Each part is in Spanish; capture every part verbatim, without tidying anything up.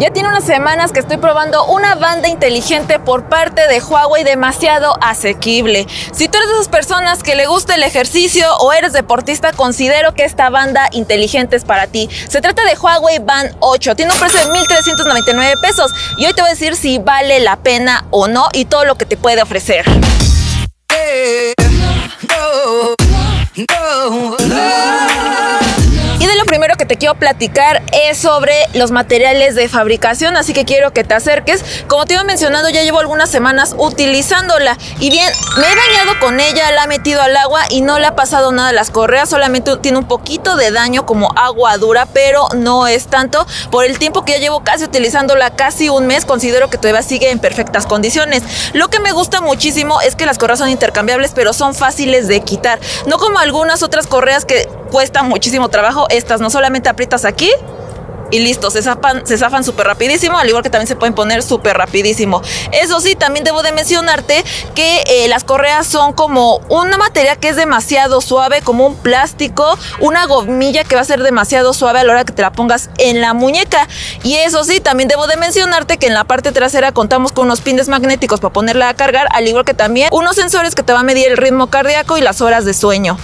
Ya tiene unas semanas que estoy probando una banda inteligente por parte de Huawei demasiado asequible. Si tú eres de esas personas que le gusta el ejercicio o eres deportista, considero que esta banda inteligente es para ti. Se trata de Huawei Band ocho, tiene un precio de mil trescientos noventa y nueve pesos y hoy te voy a decir si vale la pena o no y todo lo que te puede ofrecer. Primero que te quiero platicar es sobre los materiales de fabricación, así que quiero que te acerques. Como te iba mencionando, ya llevo algunas semanas utilizándola y bien, me he bañado con ella, la he metido al agua y no le ha pasado nada a las correas, solamente tiene un poquito de daño como agua dura, pero no es tanto. Por el tiempo que ya llevo casi utilizándola, casi un mes, considero que todavía sigue en perfectas condiciones. Lo que me gusta muchísimo es que las correas son intercambiables, pero son fáciles de quitar, no como algunas otras correas que cuesta muchísimo trabajo. Estas no, solamente aprietas aquí y listo, se zafan, se zafan súper rapidísimo, al igual que también se pueden poner súper rapidísimo. Eso sí, también debo de mencionarte que eh, las correas son como una materia que es demasiado suave, como un plástico, una gomilla que va a ser demasiado suave a la hora que te la pongas en la muñeca. Y eso sí, también debo de mencionarte que en la parte trasera contamos con unos pines magnéticos para ponerla a cargar, al igual que también unos sensores que te van a medir el ritmo cardíaco y las horas de sueño.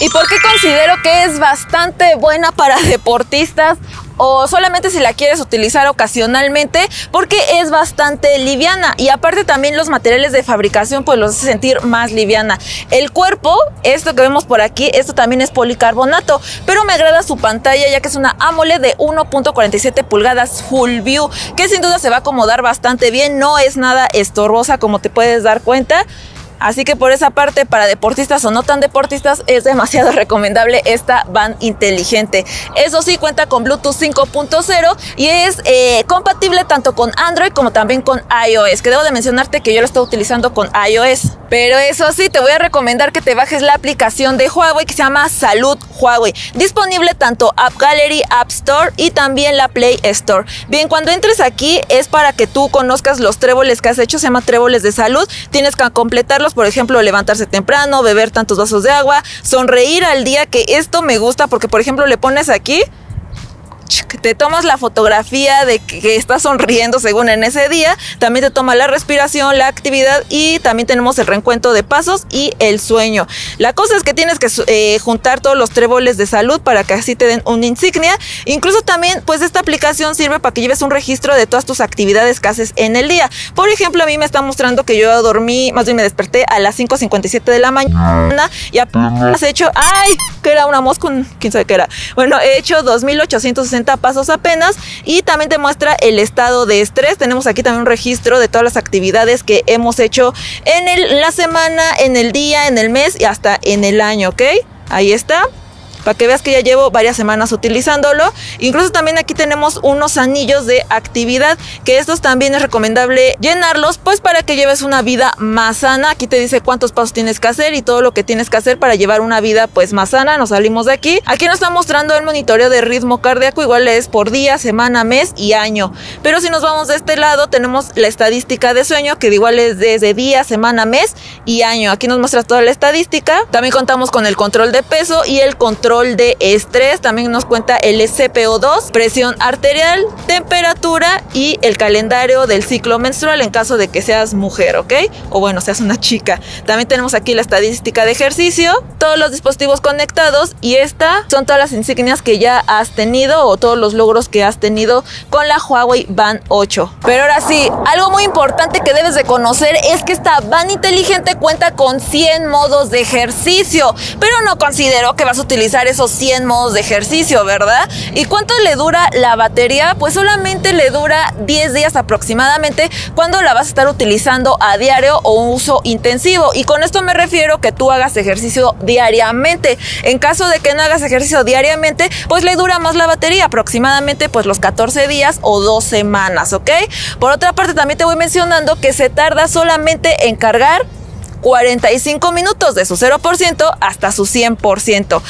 ¿Y por qué considero que es bastante buena para deportistas o solamente si la quieres utilizar ocasionalmente? Porque es bastante liviana y aparte también los materiales de fabricación pues los hace sentir más liviana. El cuerpo, esto que vemos por aquí, esto también es policarbonato, pero me agrada su pantalla ya que es una AMOLED de uno punto cuarenta y siete pulgadas Full View, que sin duda se va a acomodar bastante bien, no es nada estorbosa como te puedes dar cuenta. Así que por esa parte, para deportistas o no tan deportistas, es demasiado recomendable esta band inteligente. Eso sí, cuenta con Bluetooth cinco punto cero y es eh, compatible tanto con Android como también con iOS, que debo de mencionarte que yo lo estoy utilizando con iOS. Pero eso sí, te voy a recomendar que te bajes la aplicación de Huawei que se llama Salud Huawei, disponible tanto App Gallery, App Store y también la Play Store. Bien, cuando entres aquí es para que tú conozcas los tréboles que has hecho, se llama tréboles de salud, tienes que completarlos. Por ejemplo, levantarse temprano, beber tantos vasos de agua, sonreír al día, que esto me gusta porque, por ejemplo, le pones aquí, te tomas la fotografía de que estás sonriendo según en ese día, también te toma la respiración, la actividad y también tenemos el reencuentro de pasos y el sueño. La cosa es que tienes que eh, juntar todos los tréboles de salud para que así te den una insignia. Incluso también pues esta aplicación sirve para que lleves un registro de todas tus actividades que haces en el día. Por ejemplo, a mí me está mostrando que yo dormí, más bien me desperté a las cinco cincuenta y siete de la mañana y apenas he hecho, ay, que era una mosca, quién sabe qué era. Bueno, he hecho dos mil ochocientos sesenta pasos apenas y también te muestra el estado de estrés. Tenemos aquí también un registro de todas las actividades que hemos hecho en el, la semana, en el día, en el mes y hasta en el año, ¿ok? Ahí está, para que veas que ya llevo varias semanas utilizándolo. Incluso también aquí tenemos unos anillos de actividad, que estos también es recomendable llenarlos, pues para que lleves una vida más sana. Aquí te dice cuántos pasos tienes que hacer y todo lo que tienes que hacer para llevar una vida pues más sana. Nos salimos de aquí. Aquí nos está mostrando el monitoreo de ritmo cardíaco, igual es por día, semana, mes y año. Pero si nos vamos de este lado, tenemos la estadística de sueño, que igual es desde día, semana, mes y año. Aquí nos muestra toda la estadística. También contamos con el control de peso y el control de estrés, también nos cuenta el S P O dos, presión arterial, temperatura y el calendario del ciclo menstrual en caso de que seas mujer, ¿ok? O bueno, seas una chica. También tenemos aquí la estadística de ejercicio, todos los dispositivos conectados y esta son todas las insignias que ya has tenido o todos los logros que has tenido con la Huawei Band ocho. Pero ahora sí, algo muy importante que debes de conocer es que esta band inteligente cuenta con cien modos de ejercicio, pero no considero que vas a utilizar esos cien modos de ejercicio, ¿verdad? ¿Y cuánto le dura la batería? Pues solamente le dura diez días aproximadamente cuando la vas a estar utilizando a diario o un uso intensivo. Y con esto me refiero que tú hagas ejercicio diariamente. En caso de que no hagas ejercicio diariamente, pues le dura más la batería, aproximadamente pues los catorce días o dos semanas, ¿ok? Por otra parte, también te voy mencionando que se tarda solamente en cargar cuarenta y cinco minutos de su cero por ciento hasta su cien por ciento.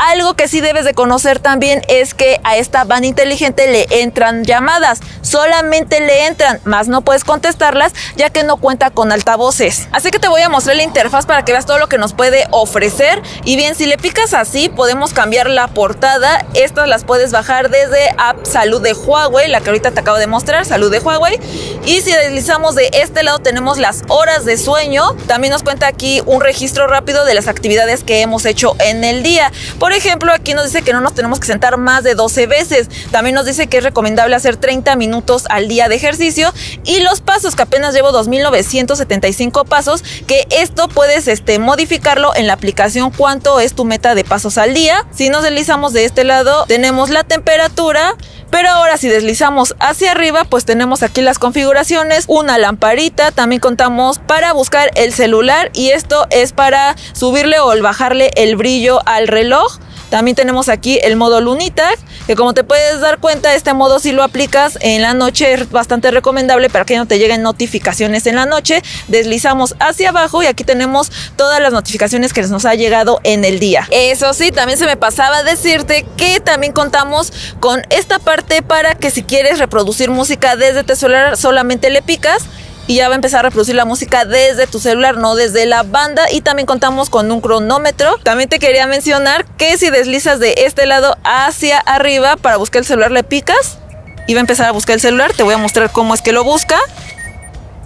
Algo que sí debes de conocer también es que a esta banda inteligente le entran llamadas, solamente le entran, más no puedes contestarlas ya que no cuenta con altavoces. Así que te voy a mostrar la interfaz para que veas todo lo que nos puede ofrecer. Y bien, si le picas así podemos cambiar la portada. Estas las puedes bajar desde App Salud de Huawei, la que ahorita te acabo de mostrar, Salud de Huawei. Y si deslizamos de este lado tenemos las horas de sueño. También nos cuenta aquí un registro rápido de las actividades que hemos hecho en el día. Por ejemplo, aquí nos dice que no nos tenemos que sentar más de doce veces. También nos dice que es recomendable hacer treinta minutos al día de ejercicio. Y los pasos, que apenas llevo dos mil novecientos setenta y cinco pasos, que esto puedes este, modificarlo en la aplicación cuánto es tu meta de pasos al día. Si nos deslizamos de este lado tenemos la temperatura. Pero ahora si deslizamos hacia arriba pues tenemos aquí las configuraciones, una lamparita, también contamos para buscar el celular y esto es para subirle o bajarle el brillo al reloj. También tenemos aquí el modo lunita, que como te puedes dar cuenta, este modo si lo aplicas en la noche es bastante recomendable para que no te lleguen notificaciones en la noche. Deslizamos hacia abajo y aquí tenemos todas las notificaciones que nos ha llegado en el día. Eso sí, también se me pasaba decirte que también contamos con esta parte para que si quieres reproducir música desde tu celular, solamente le picas y ya va a empezar a reproducir la música desde tu celular, no desde la banda. Y también contamos con un cronómetro. También te quería mencionar que si deslizas de este lado hacia arriba para buscar el celular le picas y va a empezar a buscar el celular. Te voy a mostrar cómo es que lo busca.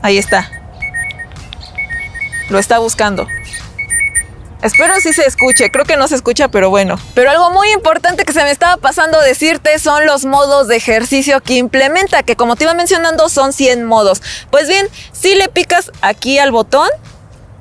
Ahí está. Lo está buscando. Espero sí se escuche, creo que no se escucha, pero bueno. Pero algo muy importante que se me estaba pasando decirte son los modos de ejercicio que implementa, que como te iba mencionando son cien modos. Pues bien, si le picas aquí al botón,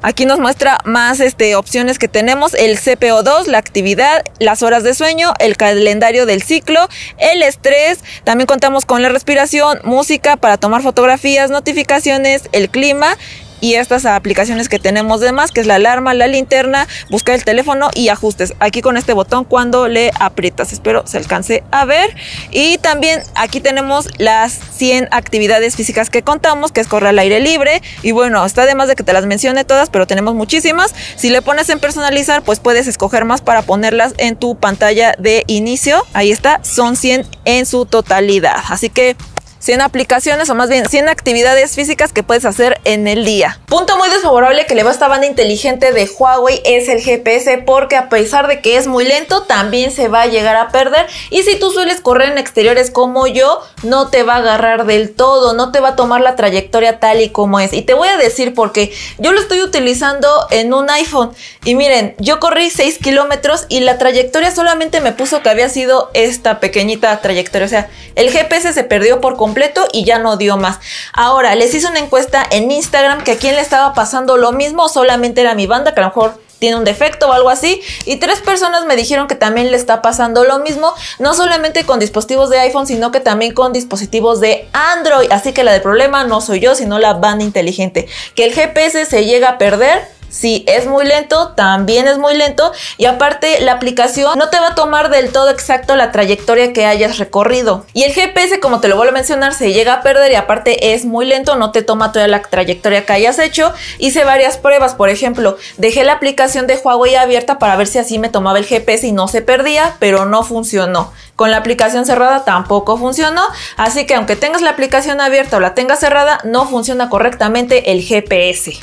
aquí nos muestra más este, opciones que tenemos, el C P O dos, la actividad, las horas de sueño, el calendario del ciclo, el estrés, también contamos con la respiración, música para tomar fotografías, notificaciones, el clima. Y estas aplicaciones que tenemos de más, que es la alarma, la linterna, buscar el teléfono y ajustes. Aquí con este botón cuando le aprietas. Espero se alcance a ver. Y también aquí tenemos las cien actividades físicas que contamos, que es correr al aire libre. Y bueno, está de más de que te las mencione todas, pero tenemos muchísimas. Si le pones en personalizar, pues puedes escoger más para ponerlas en tu pantalla de inicio. Ahí está, son cien en su totalidad. Así que cien aplicaciones o más bien cien actividades físicas que puedes hacer en el día. Punto muy desfavorable que le va a esta banda inteligente de Huawei es el G P S, porque a pesar de que es muy lento también se va a llegar a perder, y si tú sueles correr en exteriores como yo no te va a agarrar del todo, no te va a tomar la trayectoria tal y como es. Y te voy a decir por qué. Yo lo estoy utilizando en un iPhone y miren, yo corrí seis kilómetros y la trayectoria solamente me puso que había sido esta pequeñita trayectoria, o sea, el G P S se perdió por completo y ya no dio más. Ahora, les hice una encuesta en Instagram que a quién le estaba pasando lo mismo, solamente era mi banda, que a lo mejor tiene un defecto o algo así, y tres personas me dijeron que también le está pasando lo mismo, no solamente con dispositivos de iPhone, sino que también con dispositivos de Android, así que la del problema no soy yo, sino la banda inteligente, que el G P S se llega a perder. Sí, es muy lento, también es muy lento, y aparte la aplicación no te va a tomar del todo exacto la trayectoria que hayas recorrido. Y el G P S, como te lo vuelvo a mencionar, se llega a perder y aparte es muy lento, no te toma toda la trayectoria que hayas hecho. Hice varias pruebas, por ejemplo, dejé la aplicación de Huawei abierta para ver si así me tomaba el G P S y no se perdía, pero no funcionó. Con la aplicación cerrada tampoco funcionó, así que aunque tengas la aplicación abierta o la tengas cerrada, no funciona correctamente el G P S.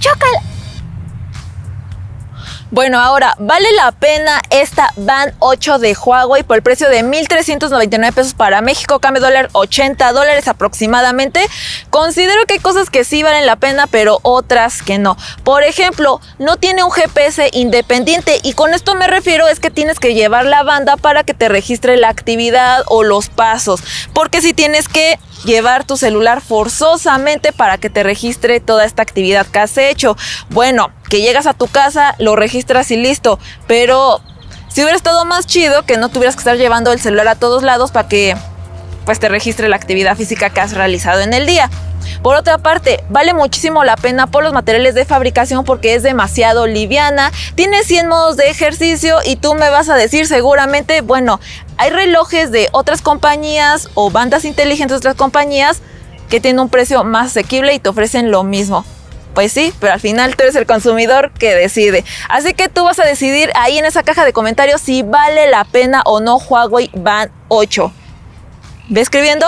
¡Chócala! Bueno, ahora, vale la pena esta Band ocho de Huawei por el precio de mil trescientos noventa y nueve pesos para México, cambio dólar ochenta dólares aproximadamente. Considero que hay cosas que sí valen la pena, pero otras que no. Por ejemplo, no tiene un G P S independiente, y con esto me refiero es que tienes que llevar la banda para que te registre la actividad o los pasos, porque si tienes que llevar tu celular forzosamente para que te registre toda esta actividad que has hecho. Bueno, que llegas a tu casa, lo registras y listo, pero si hubiera estado más chido que no tuvieras que estar llevando el celular a todos lados para que pues te registre la actividad física que has realizado en el día. Por otra parte, vale muchísimo la pena por los materiales de fabricación, porque es demasiado liviana, tiene cien modos de ejercicio, y tú me vas a decir seguramente, bueno, hay relojes de otras compañías o bandas inteligentes de otras compañías que tienen un precio más asequible y te ofrecen lo mismo. Pues sí, pero al final tú eres el consumidor que decide. Así que tú vas a decidir ahí en esa caja de comentarios si vale la pena o no Huawei Band ocho. Ve escribiendo.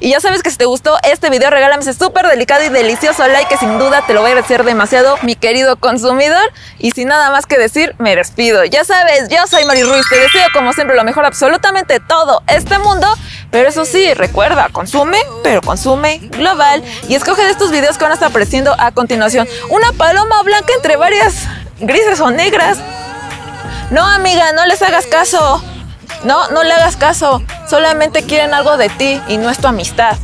Y ya sabes que si te gustó este video, regálame ese súper delicado y delicioso like que sin duda te lo voy a agradecer demasiado, mi querido consumidor. Y sin nada más que decir, me despido. Ya sabes, yo soy Mari Ruiz, te deseo como siempre lo mejor absolutamente todo este mundo. Pero eso sí, recuerda, consume, pero consume global. Y escoge de estos videos que van a estar apareciendo a continuación. Una paloma blanca entre varias grises o negras. No, amiga, no les hagas caso. No, no le hagas caso. Solamente quieren algo de ti y no es tu amistad.